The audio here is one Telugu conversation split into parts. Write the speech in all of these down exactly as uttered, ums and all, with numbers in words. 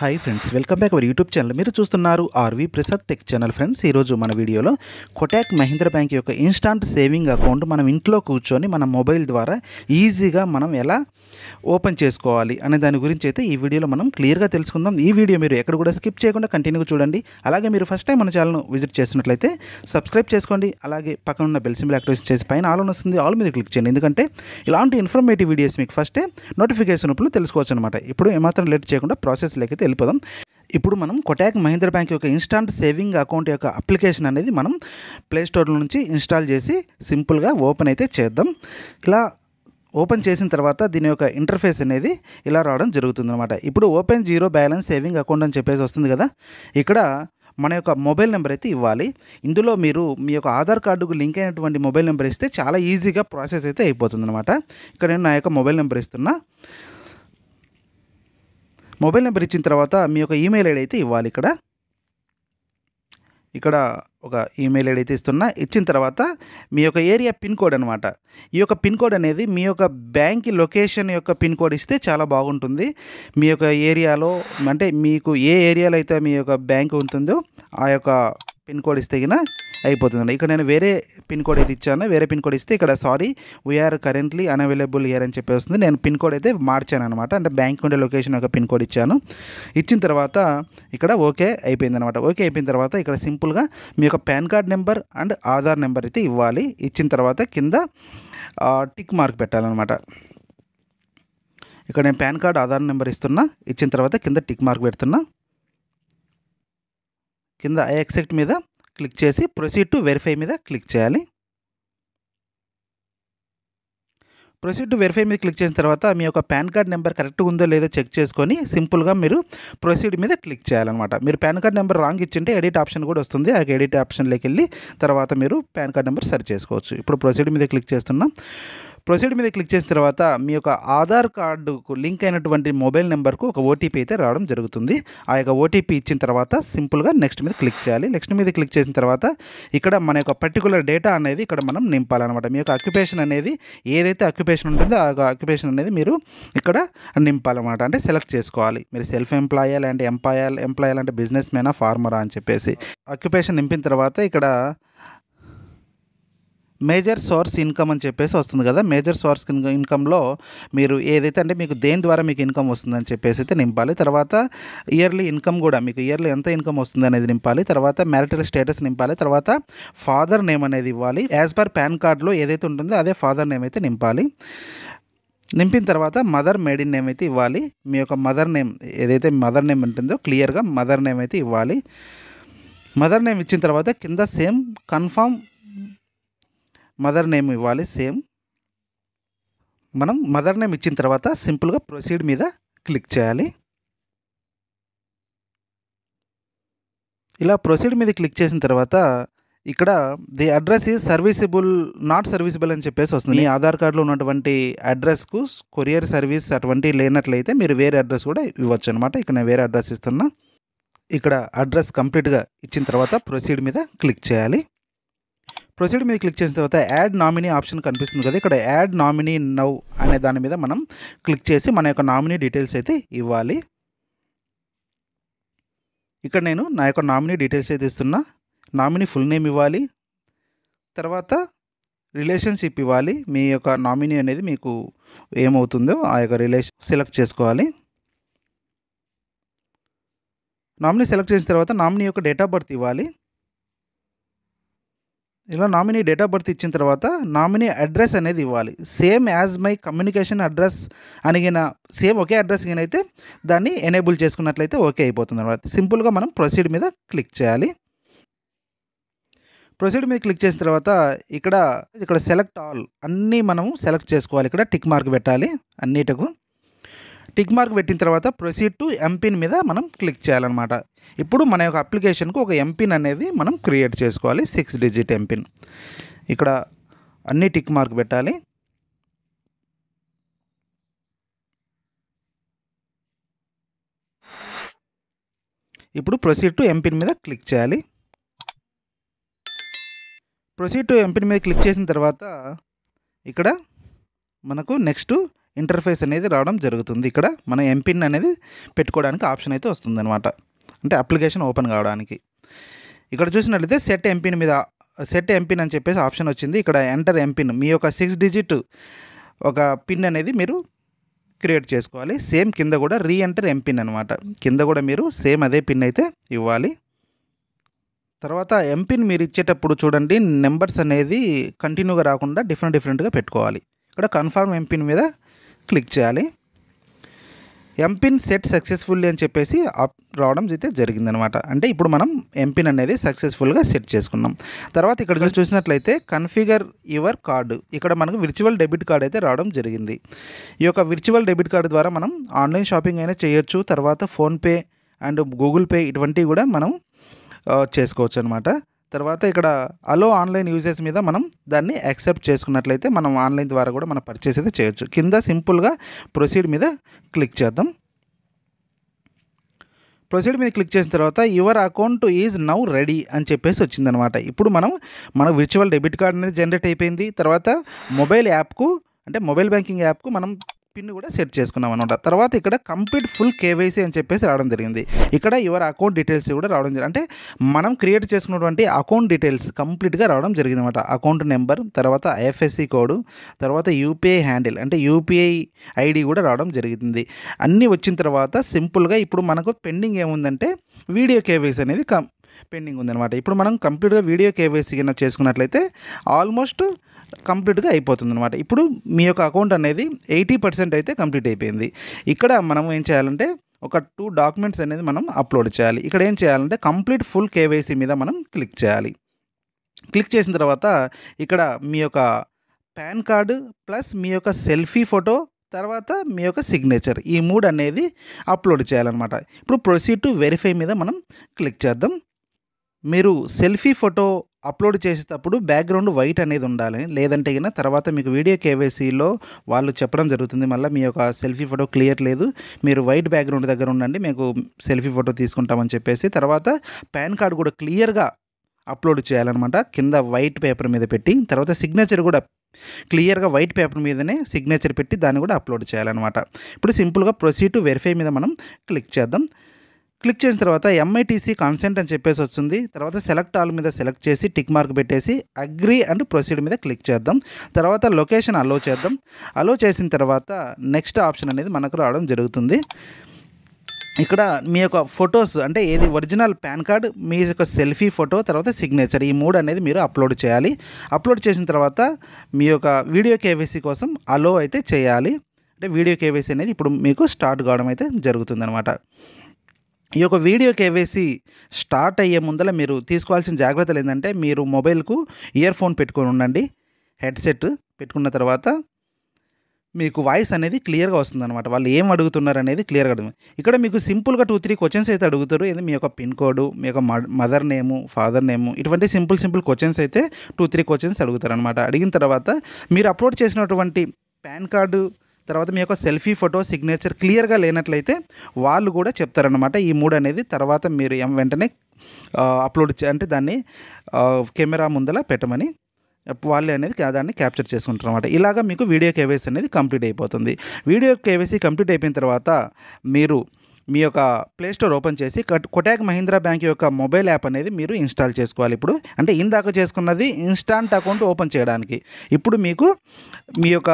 High friends welcome back our YouTube channel मेरे చూస్తున్నారు RV Prasad tech channel friends ఈ రోజు మన వీడియోలో కోటక్ మహీంద్ర బ్యాంక్ యొక్క ఇన్స్టంట్ సేవింగ్ అకౌంట్ మనం ఇంట్లో కూర్చొని మన మొబైల్ ద్వారా ఈజీగా మనం ఎలా ఓపెన్ చేసుకోవాలి అనే దాని గురించి అయితే ఈ వీడియోలో మనం క్లియర్ గా తెలుసుకుందాం। ఈ వీడియో మీరు ఎక్కడ కూడా స్కిప్ చేయకుండా కంటిన్యూగా చూడండి। అలాగే మీరు ఫస్ట్ టైం మన ఛానల్ ను విజిట్ చేస్తున్నట్లయితే సబ్స్క్రైబ్ చేసుకోండి। అలాగే పక్కన ఉన్న బెల్ సింబల్ యాక్టివేట్ చేసి పైన ఆల్ ఆన్ వస్తుంది ఆల్ మీద క్లిక్ చేయండి, ఎందుకంటే ఇలాంటి ఇన్ఫర్మేటివ్ వీడియోస్ మీకు ఫస్ట్ నోటిఫికేషన్ అప్పుడు తెలుసుకోవచ్చు అన్నమాట। ఇప్పుడు ఏమాత్రం లేట్ చేయకుండా ప్రాసెస్ లోకి వెళ్ళిపోదాం। ఇప్పుడు మనం కోటక్ మహీంద్ర బ్యాంక్ యొక్క ఇన్స్టంట్ సేవింగ్ అకౌంట్ యొక్క అప్లికేషన్ అనేది మనం ప్లే స్టోర్ నుంచి ఇన్స్టాల్ చేసి సింపుల్గా ఓపెన్ అయితే చేద్దాం। ఇలా ఓపెన్ చేసిన తర్వాత దీని యొక్క ఇంటర్ఫేస్ అనేది ఇలా రావడం జరుగుతుందన్నమాట। ఇప్పుడు open zero balance saving account అని చెప్పేసి వస్తుంది కదా, ఇక్కడ మన యొక్క మొబైల్ నెంబర్ అయితే ఇవ్వాలి। ఇందులో మీరు మీ యొక్క ఆధార్ కార్డుకు లింక్ అయినటువంటి మొబైల్ నెంబర్ ఇస్తే చాలా ఈజీగా ప్రాసెస్ అయితే అయిపోతుందన్నమాట। ఇక్కడ నేను నా యొక్క మొబైల్ నెంబర్ ఇస్తున్నా। మొబైల్ నెంబర్ ఇచ్చిన తర్వాత మీ యొక్క ఈమెయిల్ ఐడి అయితే ఇవ్వాలి। ఇక్కడ ఇక్కడ ఒక ఈమెయిల్ ఐడి అయితే ఇస్తున్నా। ఇచ్చిన తర్వాత మీ యొక్క ఏరియా పిన్ కోడ్ అనమాట। ఈ యొక్క పిన్ కోడ్ అనేది మీ యొక్క బ్యాంక్ లొకేషన్ యొక్క పిన్ కోడ్ ఇస్తే చాలా బాగుంటుంది। మీ యొక్క ఏరియాలో అంటే మీకు ఏ ఏరియాలో అయితే మీ యొక్క బ్యాంక్ ఉంటుందో ఆ యొక్క పిన్ కోడ్ ఇస్తే కింద అయిపోతుందండి। ఇక్కడ నేను వేరే పిన్ కోడ్ అయితే ఇచ్చాను, వేరే పిన్ కోడ్ ఇస్తే ఇక్కడ sorry we're currently unavailable here అని చెప్పి వస్తుంది। నేను పిన్ కోడ్ అయితే మార్చాను అనమాట, అంటే బ్యాంక్ ఉండే లొకేషన్ ఒక పిన్ కోడ్ ఇచ్చాను। ఇచ్చిన తర్వాత ఇక్కడ ఓకే అయిపోయింది అనమాట। ఓకే అయిపోయిన తర్వాత ఇక్కడ సింపుల్గా మీ యొక్క PAN card number and Aadhaar number అయితే ఇవ్వాలి। ఇచ్చిన తర్వాత కింద టిక్ మార్క్ పెట్టాలన్నమాట। ఇక్కడ నేను పాన్ కార్డ్ ఆధార్ నెంబర్ ఇస్తున్నా, ఇచ్చిన తర్వాత కింద టిక్ మార్క్ పెడుతున్నా, కింద ఐ యాక్సెప్ట్ మీద క్లిక్ చేసి ప్రొసీడ్ టు వెరిఫై మీద క్లిక్ చేయాలి। ప్రొసీడ్ టు వెరిఫై మీద క్లిక్ చేసిన తర్వాత మీ యొక్క పాన్ కార్డ్ నెంబర్ కరెక్ట్గా ఉందో లేదో చెక్ చేసుకొని సింపుల్గా మీరు ప్రొసీడ్ మీద క్లిక్ చేయాలన్నమాట। మీరు పాన్ కార్డ్ నెంబర్ రాంగ్ ఇచ్చింటే ఎడిట్ ఆప్షన్ కూడా వస్తుంది, ఆ ఎడిట్ ఆప్షన్లోకి వెళ్ళి తర్వాత మీరు పాన్ కార్డ్ నెంబర్ సెర్చ్ చేసుకోవచ్చు। ఇప్పుడు ప్రొసీడ్ మీద క్లిక్ చేస్తున్నాం। ప్రొసీడ్ మీద క్లిక్ చేసిన తర్వాత మీ యొక్క ఆధార్ కార్డుకు లింక్ అయినటువంటి మొబైల్ నెంబర్కు ఒక ఓటీపీ అయితే రావడం జరుగుతుంది। ఆ యొక్క ఓటీపీ ఇచ్చిన తర్వాత సింపుల్గా నెక్స్ట్ మీద క్లిక్ చేయాలి। నెక్స్ట్ మీద క్లిక్ చేసిన తర్వాత ఇక్కడ మన యొక్క పర్టికులర్ డేటా అనేది ఇక్కడ మనం నింపాలన్నమాట। మీ యొక్క అక్యుపేషన్ అనేది ఏదైతే అక్యుపేషన్ ఉంటుందో ఆ అక్యుపేషన్ అనేది మీరు ఇక్కడ నింపాలన్నమాట, అంటే సెలెక్ట్ చేసుకోవాలి। మీరు సెల్ఫ్ ఎంప్లాయీ లేదంటే ఎంపాయర్ ఎంప్లాయీ అంటే బిజినెస్ మ్యానా ఫార్మరా అని చెప్పేసి అక్యుపేషన్ నింపిన తర్వాత ఇక్కడ మేజర్ సోర్స్ ఇన్కమ్ అని చెప్పేసి వస్తుంది కదా, మేజర్ సోర్స్ ఇన్కమ్లో మీరు ఏదైతే అంటే మీకు దేని ద్వారా మీకు ఇన్కమ్ వస్తుందని చెప్పేసి అయితే నింపాలి। తర్వాత ఇయర్లీ ఇన్కమ్ కూడా మీకు ఇయర్లీ ఎంత ఇన్కమ్ వస్తుంది అనేది నింపాలి। తర్వాత మ్యారిటల్ స్టేటస్ నింపాలి। తర్వాత ఫాదర్ నేమ్ అనేది ఇవ్వాలి, యాజ్ పర్ పాన్ కార్డ్లో ఏదైతే ఉంటుందో అదే ఫాదర్ నేమ్ అయితే నింపాలి। నింపిన తర్వాత మదర్ మేడిన్ నేమ్ అయితే ఇవ్వాలి, మీ యొక్క మదర్ నేమ్ ఏదైతే మదర్ నేమ్ ఉంటుందో క్లియర్గా మదర్ నేమ్ అయితే ఇవ్వాలి। మదర్ నేమ్ ఇచ్చిన తర్వాత కింద సేమ్ కన్ఫర్మ్ మదర్ నేమ్ ఇవ్వాలి, సేమ్ మనం మదర్ నేమ్ ఇచ్చిన తర్వాత సింపుల్గా ప్రొసీడ్ మీద క్లిక్ చేయాలి। ఇలా ప్రొసీడ్ మీద క్లిక్ చేసిన తర్వాత ఇక్కడ the address is serviceable not serviceable అని చెప్పేసి వస్తుంది। మీ ఆధార్ కార్డులో ఉన్నటువంటి అడ్రస్కు కొరియర్ సర్వీస్ అటువంటి లేనట్లయితే మీరు వేరే అడ్రస్ కూడా ఇవ్వచ్చు అనమాట। ఇక్కడ నేను వేరే అడ్రస్ ఇస్తున్నా। ఇక్కడ అడ్రస్ కంప్లీట్గా ఇచ్చిన తర్వాత ప్రొసీడ్ మీద క్లిక్ చేయాలి। ప్రొసీడ్ మీద క్లిక్ చేసిన తర్వాత యాడ్ నామినీ ఆప్షన్ కనిపిస్తుంది కదా, ఇక్కడ యాడ్ నామినీ నౌ అనే దాని మీద మనం క్లిక్ చేసి మన యొక్క నామినీ డీటెయిల్స్ అయితే ఇవ్వాలి। ఇక్కడ నేను నా యొక్క నామినీ డీటెయిల్స్ అయితే ఇస్తున్నా। నామినీ ఫుల్ నేమ్ ఇవ్వాలి, తర్వాత రిలేషన్షిప్ ఇవ్వాలి, మీ యొక్క నామినీ అనేది మీకు ఏమవుతుందో ఆ యొక్క రిలేషన్ సెలెక్ట్ చేసుకోవాలి। నామినీ సెలెక్ట్ చేసిన తర్వాత నామినీ యొక్క డేట్ ఆఫ్ బర్త్ ఇవ్వాలి। ఇలా నామినీ డేట్ ఆఫ్ బర్త్ ఇచ్చిన తర్వాత నామినీ అడ్రస్ అనేది ఇవ్వాలి, same as my communication address అనిగిన సేమ్ ఒకే అడ్రస్ కినైతే దాన్ని ఎనేబుల్ చేసుకున్నట్లయితే ఓకే అయిపోతుంది అనమాట। సింపుల్గా మనం ప్రొసీడ్ మీద క్లిక్ చేయాలి। ప్రొసీడ్ మీద క్లిక్ చేసిన తర్వాత ఇక్కడ ఇక్కడ సెలెక్ట్ ఆల్ అన్నీ మనము సెలెక్ట్ చేసుకోవాలి, ఇక్కడ టిక్ మార్క్ పెట్టాలి అన్నిటకు। టిక్ మార్క్ పెట్టిన తర్వాత ప్రొసీడ్ టు ఎంపిన్ మీద మనం క్లిక్ చేయాలన్నమాట। ఇప్పుడు మన యొక్క అప్లికేషన్కు ఒక ఎంపిన్ అనేది మనం క్రియేట్ చేసుకోవాలి, సిక్స్ డిజిట్ ఎంపిన్। ఇక్కడ అన్ని టిక్ మార్క్ పెట్టాలి। ఇప్పుడు ప్రొసీడ్ టు ఎంపిన్ మీద క్లిక్ చేయాలి। ప్రొసీడ్ టు ఎంపిన్ మీద క్లిక్ చేసిన తర్వాత ఇక్కడ మనకు నెక్స్ట్ ఇంటర్ఫేస్ అనేది రావడం జరుగుతుంది. ఇక్కడ మన ఎంపిన్ అనేది పెట్టుకోవడానికి ఆప్షన్ అయితే వస్తుందన్నమాట, అంటే అప్లికేషన్ ఓపెన్ కావడానికి. ఇక్కడ చూసినట్లయితే సెట్ ఎంపిన్ మీద సెట్ ఎంపిన్ అని చెప్పేసి ఆప్షన్ వచ్చింది. ఇక్కడ ఎంటర్ ఎంపిన్, మీ యొక్క సిక్స్ డిజిట్ ఒక పిన్ అనేది మీరు క్రియేట్ చేసుకోవాలి. సేమ్ కింద కూడా రీ ఎంటర్ ఎంపిన్ అనమాట, కింద కూడా మీరు సేమ్ అదే పిన్ అయితే ఇవ్వాలి. తర్వాత ఎంపిన్ మీరు ఇచ్చేటప్పుడు చూడండి నెంబర్స్ అనేది కంటిన్యూగా రాకుండా డిఫరెంట్ డిఫరెంట్గా పెట్టుకోవాలి. ఇక్కడ కన్ఫర్మ్ ఎంపిన్ మీద క్లిక్ చేయాలి. ఎంపిన్ సెట్ సక్సెస్ఫుల్లీ అని చెప్పేసి రావడం అయితే జరిగిందనమాట. అంటే ఇప్పుడు మనం ఎంపిన్ అనేది సక్సెస్ఫుల్గా సెట్ చేసుకున్నాం. తర్వాత ఇక్కడ చూసినట్లయితే కన్ఫిగర్ యువర్ కార్డు, ఇక్కడ మనకు విర్చువల్ డెబిట్ కార్డ్ అయితే రావడం జరిగింది. ఈ యొక్క విర్చువల్ డెబిట్ కార్డు ద్వారా మనం ఆన్లైన్ షాపింగ్ అయినా చేయొచ్చు, తర్వాత ఫోన్పే అండ్ గూగుల్ పే ఇటువంటివి కూడా మనం చేసుకోవచ్చు అనమాట. తర్వాత ఇక్కడ అలో ఆన్లైన్ యూజెస్ మీద మనం దాన్ని యాక్సెప్ట్ చేసుకున్నట్లయితే మనం ఆన్లైన్ ద్వారా కూడా మన పర్చేస్ అయితే చేయొచ్చు. కింద సింపుల్గా ప్రొసీడ్ మీద క్లిక్ చేద్దాం. ప్రొసీడ్ మీద క్లిక్ చేసిన తర్వాత your account is now ready అని చెప్పేసి వచ్చిందనమాట. ఇప్పుడు మనం మన విర్చువల్ డెబిట్ కార్డ్ అనేది జనరేట్ అయిపోయింది. తర్వాత మొబైల్ యాప్కు అంటే మొబైల్ బ్యాంకింగ్ యాప్కు మనం పిన్ కూడా సెట్ చేసుకున్నాం అనమాట. తర్వాత ఇక్కడ కంప్లీట్ ఫుల్ కేవైసీ అని చెప్పేసి రావడం జరిగింది. ఇక్కడ యువర్ అకౌంట్ డీటెయిల్స్ కూడా రావడం జరిగింది, అంటే మనం క్రియేట్ చేసుకున్నటువంటి అకౌంట్ డీటెయిల్స్ కంప్లీట్గా రావడం జరిగింది అనమాట. అకౌంట్ నెంబర్, తర్వాత ఐఎఫ్ఎస్సి కోడ్, తర్వాత యూపీఐ హ్యాండిల్ అంటే యూపీఐ ఐడి కూడా రావడం జరిగింది. అన్నీ వచ్చిన తర్వాత సింపుల్గా ఇప్పుడు మనకు పెండింగ్ ఏముందంటే వీడియో కేవైసీ అనేది కం పెండింగ్ ఉందన్నమాట. ఇప్పుడు మనం కంప్లీట్గా వీడియో కేవైసీ కింద చేసుకున్నట్లయితే ఆల్మోస్ట్ కంప్లీట్గా అయిపోతుంది అనమాట. ఇప్పుడు మీ యొక్క అకౌంట్ అనేది ఎయిటీ పర్సెంట్ అయితే కంప్లీట్ అయిపోయింది. ఇక్కడ మనం ఏం చేయాలంటే ఒక టూ డాక్యుమెంట్స్ అనేది మనం అప్లోడ్ చేయాలి. ఇక్కడ ఏం చేయాలంటే కంప్లీట్ ఫుల్ కేవైసీ మీద మనం క్లిక్ చేయాలి. క్లిక్ చేసిన తర్వాత ఇక్కడ మీ యొక్క పాన్ కార్డు ప్లస్ మీ యొక్క సెల్ఫీ ఫోటో, తర్వాత మీ యొక్క సిగ్నేచర్, ఈ మూడు అనేది అప్లోడ్ చేయాలన్నమాట. ఇప్పుడు ప్రొసీడ్ టు వెరిఫై మీద మనం క్లిక్ చేద్దాం. మీరు సెల్ఫీ ఫోటో అప్లోడ్ చేసేటప్పుడు బ్యాక్గ్రౌండ్ వైట్ అనేది ఉండాలి, లేదంటే కన్నా తర్వాత మీకు వీడియో కేవైసీలో వాళ్ళు చెప్పడం జరుగుతుంది మళ్ళీ మీ యొక్క సెల్ఫీ ఫోటో క్లియర్ లేదు, మీరు వైట్ బ్యాక్గ్రౌండ్ దగ్గర ఉండండి, మీకు సెల్ఫీ ఫోటో తీసుకుంటామని చెప్పేసి. తర్వాత పాన్ కార్డ్ కూడా క్లియర్గా అప్లోడ్ చేయాలన్నమాట, కింద వైట్ పేపర్ మీద పెట్టి. తర్వాత సిగ్నేచర్ కూడా క్లియర్గా వైట్ పేపర్ మీదనే సిగ్నేచర్ పెట్టి దాన్ని కూడా అప్లోడ్ చేయాలన్నమాట. ఇప్పుడు సింపుల్గా ప్రొసీడ్ టు వెరిఫై మీద మనం క్లిక్ చేద్దాం. క్లిక్ చేసిన తర్వాత ఎంఐటీసీ కాన్సెంట్ అని చెప్పేసి వస్తుంది. తర్వాత సెలెక్ట్ ఆల్ మీద సెలెక్ట్ చేసి టిక్ మార్క్ పెట్టేసి అగ్రీ అండ్ ప్రొసీడ్ మీద క్లిక్ చేద్దాం. తర్వాత లొకేషన్ అలో చేద్దాం. అలో చేసిన తర్వాత నెక్స్ట్ ఆప్షన్ అనేది మనకు రావడం జరుగుతుంది. ఇక్కడ మీ యొక్క ఫొటోస్ అంటే ఏది ఒరిజినల్ పాన్ కార్డ్, మీ యొక్క సెల్ఫీ ఫోటో, తర్వాత సిగ్నేచర్, ఈ మూడు అనేది మీరు అప్లోడ్ చేయాలి. అప్లోడ్ చేసిన తర్వాత మీ యొక్క వీడియో కేవైసీ కోసం అలో అయితే చేయాలి. అంటే వీడియో కేవైసీ అనేది ఇప్పుడు మీకు స్టార్ట్ కావడం అయితే జరుగుతుంది అనమాట. ఈ యొక్క వీడియో కేవైసీ స్టార్ట్ అయ్యే ముందర మీరు తీసుకోవాల్సిన జాగ్రత్తలు ఏంటంటే మీరు మొబైల్కు ఇయర్ ఫోన్ పెట్టుకొని ఉండండి. హెడ్సెట్ పెట్టుకున్న తర్వాత మీకు వాయిస్ అనేది క్లియర్గా వస్తుందన్నమాట. వాళ్ళు ఏం అడుగుతున్నారు అనేది క్లియర్గా అడుగు. ఇక్కడ మీకు సింపుల్గా టూ త్రీ క్వశ్చన్స్ అయితే అడుగుతారు. ఏది మీ యొక్క పిన్ కోడ్, మీ యొక్క మదర్ నేము, ఫాదర్ నేము, ఇటువంటి సింపుల్ సింపుల్ క్వశ్చన్స్ అయితే టూ త్రీ క్వశ్చన్స్ అడుగుతారనమాట. అడిగిన తర్వాత మీరు అప్లోడ్ చేసినటువంటి పాన్ కార్డు, తర్వాత మీ యొక్క సెల్ఫీ ఫోటో, సిగ్నేచర్ క్లియర్గా లేనట్లయితే వాళ్ళు కూడా చెప్తారనమాట. ఈ మూడు అనేది తర్వాత మీరు వెంటనే అప్లోడ్ చే అంటే దాన్ని కెమెరా ముందల పెట్టమని వాళ్ళు అనేది దాన్ని క్యాప్చర్ చేసుకుంటారు అనమాట. ఇలాగ మీకు వీడియో కేవైసీ అనేది కంప్లీట్ అయిపోతుంది. వీడియో కేవైసీ కంప్లీట్ అయిపోయిన తర్వాత మీరు మీ యొక్క ప్లే స్టోర్ ఓపెన్ చేసి కొటాక్ మహీంద్రా బ్యాంక్ యొక్క మొబైల్ యాప్ అనేది మీరు ఇన్స్టాల్ చేసుకోవాలి. ఇప్పుడు అంటే ఇందాక చేసుకున్నది ఇన్స్టాంట్ అకౌంట్ ఓపెన్ చేయడానికి, ఇప్పుడు మీకు మీ యొక్క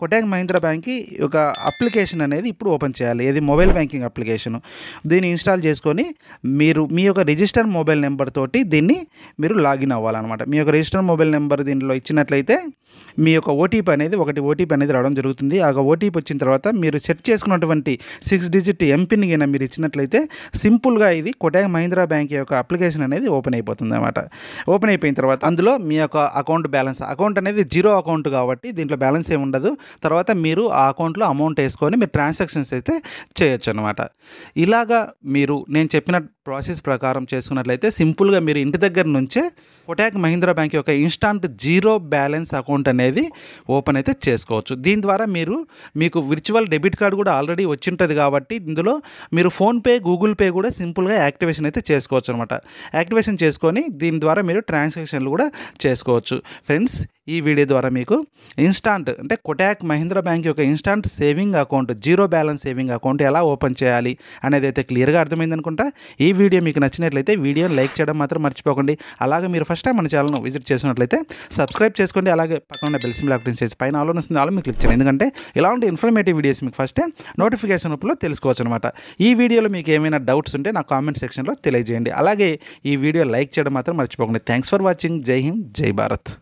కొటాక్ మహీంద్రా బ్యాంక్కి ఒక అప్లికేషన్ అనేది ఇప్పుడు ఓపెన్ చేయాలి. ఇది మొబైల్ బ్యాంకింగ్ అప్లికేషన్. దీన్ని ఇన్స్టాల్ చేసుకొని మీరు మీ యొక్క రిజిస్టర్ మొబైల్ నెంబర్ తోటి దీన్ని మీరు లాగిన్ అవ్వాలన్నమాట. మీ యొక్క రిజిస్టర్ మొబైల్ నెంబర్ దీనిలో ఇచ్చినట్లయితే మీ యొక్క ఓటీపీ అనేది ఒకటి ఓటీపీ అనేది రావడం జరుగుతుంది. ఆ ఓటీపీ వచ్చిన తర్వాత మీరు సెట్ చేసుకున్నటువంటి సిక్స్ డిజిట్ ఎంపిన్ కింద మీరు ఇచ్చినట్లయితే సింపుల్గా ఇది కొటాక్ మహీంద్రా బ్యాంక్ యొక్క అప్లికేషన్ అనేది ఓపెన్ అయిపోతుంది అనమాట. ఓపెన్ అయిపోయిన తర్వాత అందులో మీ యొక్క అకౌంట్ బ్యాలెన్స్, అకౌంట్ అనేది జీరో అకౌంట్ కాబట్టి దీంట్లో బ్యాలెన్స్ ఏమి ఉండదు. తర్వాత మీరు ఆ అకౌంట్లో అమౌంట్ వేసుకొని మీరు ట్రాన్సాక్షన్స్ అయితే చేయొచ్చు అనమాట. ఇలాగా మీరు నేను చెప్పిన ప్రాసెస్ ప్రకారం చేసుకున్నట్లయితే సింపుల్గా మీరు ఇంటి దగ్గర నుంచే कोटक महिंद्रा बैंक యొక్క ఇన్స్టంట్ జీరో బ్యాలెన్స్ అకౌంట్ అనేది ఓపెన్ అయితే చేసుకోవచ్చు। దీని ద్వారా మీరు మీకు వర్చువల్ డెబిట్ కార్డ్ కూడా ఆల్రెడీ వచ్చి ఉంటది కాబట్టి ఇందులో మీరు ఫోన్ పే గూగుల్ పే కూడా సింపుల్ గా యాక్టివేషన్ అయితే చేసుకోవచ్చు అన్నమాట। యాక్టివేషన్ చేసుకొని దీని ద్వారా మీరు ట్రాన్సాక్షన్లు కూడా చేసుకోవచ్చు। ఫ్రెండ్స్ ఈ వీడియో ద్వారా మీకు ఇన్స్టంట్ అంటే కోటక్ మహీంద్రా బ్యాంక్ యొక్క instant saving account zero balance saving account ఎలా ఓపెన్ చేయాలి అనేది అయితే క్లియర్గా అర్థమైంది అనుకుంటా। ఈ వీడియో మీకు నచ్చినట్లయితే వీడియోని లైక్ చేయడం మాత్రం మర్చిపోకండి। అలాగే మీరు ఫస్ట్ టైం మన ఛానల్ను విజిట్ చేసినట్లయితే సబ్స్క్రైబ్ చేసుకోండి। అలాగే పక్కన ఉన్న బెల్ సింబల్ యాక్టివ్ చేసి పైన ఆల్లోనే వస్తుంది ఆలో మీకు క్లిక్ చేయండి, ఎందుకంటే ఇలాంటి ఇన్ఫర్మేటివ్ వీడియోస్ మీకు ఫస్ట్ నోటిఫికేషన్ రూపంలో తెలుసుకోవచ్చు అనమాట। ఈ వీడియోలో మీకు ఏమైనా డౌట్స్ ఉంటే నా కామెంట్ సెక్షన్లో తెలియజేయండి। అలాగే ఈ వీడియో లైక్ చేయడం మాత్రం మర్చిపోకండి। Thanks for watching. జై హింద్, జై భారత్।